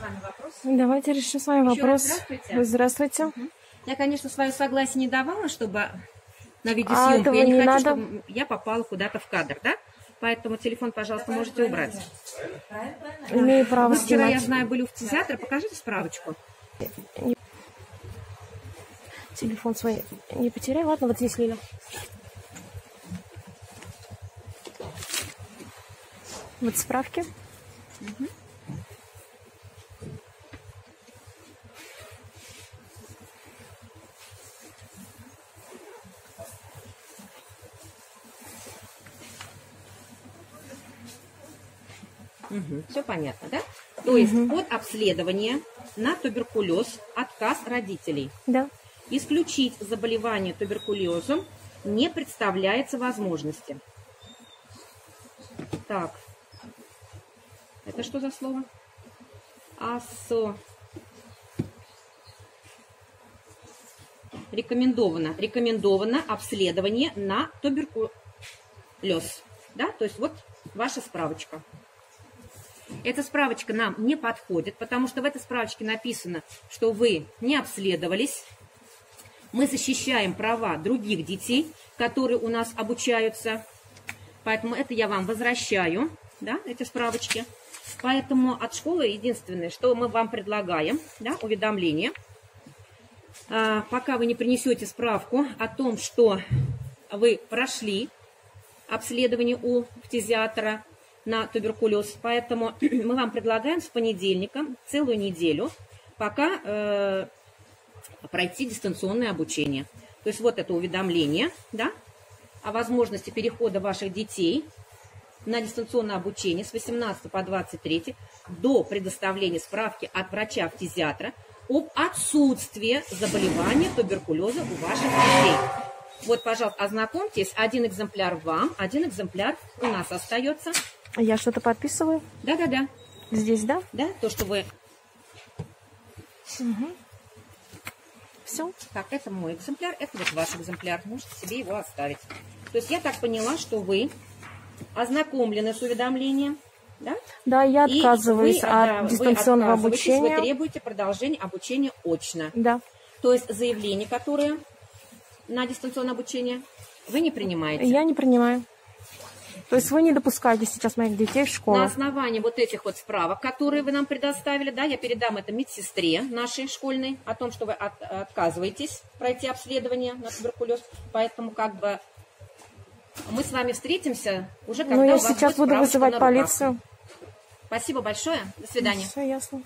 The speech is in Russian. с вами вопрос. Давайте решим с вами вопрос. Здравствуйте. Здравствуйте. Я, конечно, свое согласие не давала, чтобы на видеосъемку. Я не хочу, чтобы я попала куда-то в кадр, да? Поэтому телефон, пожалуйста, можете убрать. Имею право снимать. Вчера, я знаю, были у фтизиатра. Покажите справочку. Телефон свой не потеряй. Ладно, вот здесь Лиля. Вот справки. Все понятно, да? То есть от обследования на туберкулез отказ родителей. Да. Исключить заболевание туберкулезом не представляется возможности. Так. Это что за слово? АСО. Рекомендовано. Рекомендовано обследование на туберкулез. Да? То есть вот ваша справочка. Эта справочка нам не подходит, потому что в этой справочке написано, что вы не обследовались. Мы защищаем права других детей, которые у нас обучаются. Поэтому это я вам возвращаю, да, эти справочки. Поэтому от школы единственное, что мы вам предлагаем, да, уведомление. Пока вы не принесете справку о том, что вы прошли обследование у фтизиатра на туберкулез. Поэтому мы вам предлагаем с понедельника целую неделю, пока пройти дистанционное обучение. То есть вот это уведомление, да, о возможности перехода ваших детей на дистанционное обучение с 18 по 23 до предоставления справки от врача-фтизиатра об отсутствии заболевания туберкулеза у ваших детей. Вот, пожалуйста, ознакомьтесь. Один экземпляр вам, один экземпляр у нас остается. Я что-то подписываю? Да-да-да. Здесь, да? Да, то, что вы... Все. Так, это мой экземпляр, это вот ваш экземпляр. Можете себе его оставить. То есть я так поняла, что вы ознакомлены с уведомлением, да? Да, я отказываюсь от дистанционного обучения. Вы требуете продолжения обучения очно. Да. То есть заявление, которое на дистанционное обучение, вы не принимаете. Я не принимаю. То есть вы не допускаете сейчас моих детей в школу? На основании вот этих вот справок, которые вы нам предоставили, да, я передам это медсестре нашей школьной, о том, что вы отказываетесь пройти обследование на туберкулез. Поэтому как бы мы с вами встретимся уже когда у вас будет справочка на руках. Но я сейчас буду вызывать полицию. Спасибо большое. До свидания. Все ясно.